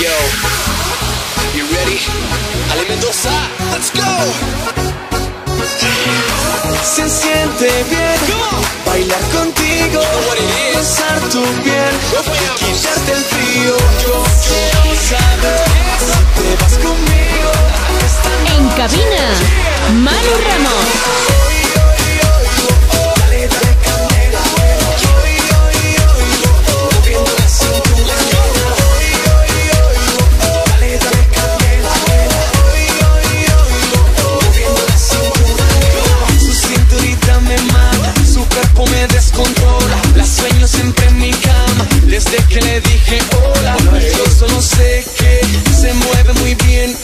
Yo, you ready? Ale Mendoza, let's go. Se siente bien bailar contigo, besar tu piel, quitarte el frío. Yo quiero saber si te vas conmigo. En cabina, Manu Ramos. Que le dije hola, yo solo sé que se mueve muy bien,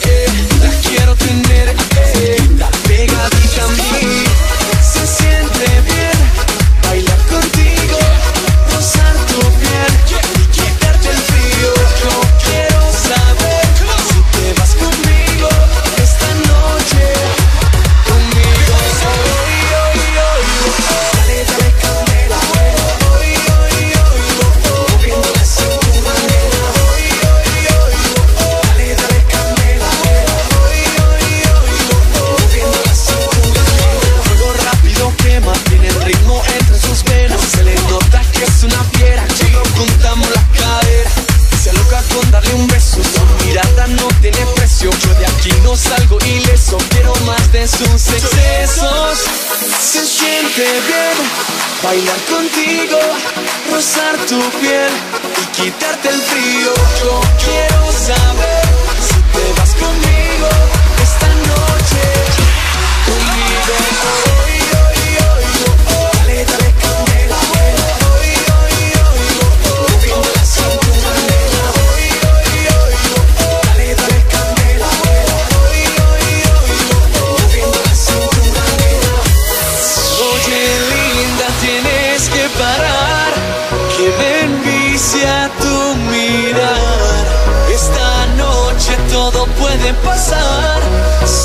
la quiero tener, la pegadita a mí. Se siente bien bailar contigo, rozar tu piel y quitarte el frío. Yo quiero saber si te vas conmigo esta noche, conmigo. Dale, dale candela. Salgo ileso, quiero más de sus excesos. Se siente bien bailar contigo, rozar tu piel y quitarte el frío. Yo quiero saber si te vas conmigo esta noche, conmigo. Tu mirar, esta noche todo puede pasar,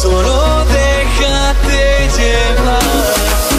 solo déjate llevar.